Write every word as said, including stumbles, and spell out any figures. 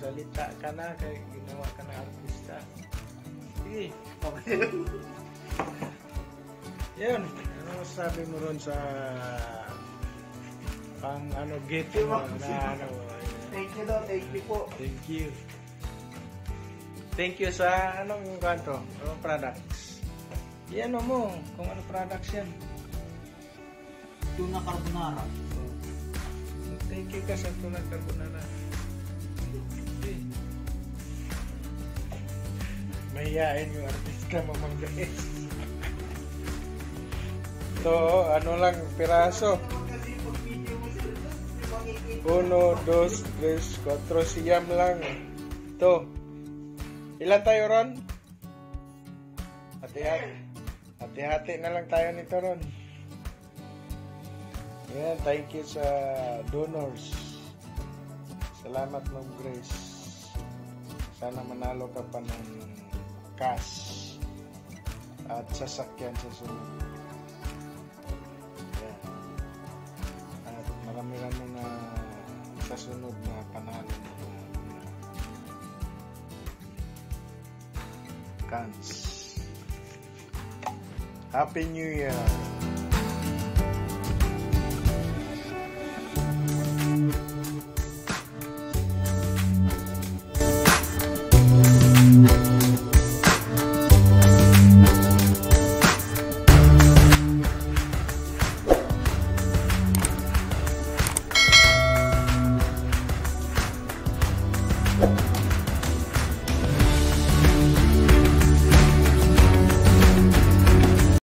magsalita ka na kaya ginawa ka na artista. Sige, okay. Yun, ano masabi mo ron sa pang ano gate mo na ano? Thank you daw, thank you po. Thank you. Thank you sa anong kanto, anong products. Yan ano mo, kung ano products yan. Tuna carbonara. Thank you ka sa tuna carbonara. Mahihain yung artista mo mga guys. So, ano lang, piraso. Uno, dos, tres, cuatro, siyam lang. Ito. Ilan tayo ron? Hati-hati. Hati-hati na lang tayo nito ron. Ayan, thank you sa donors. Salamat mong Grace. Sana manalo ka pa ng cash at sasakyan sa sunod. Ayan. At marami-rami na sa sunod na panalo na cans. Happy New Year! Thank you.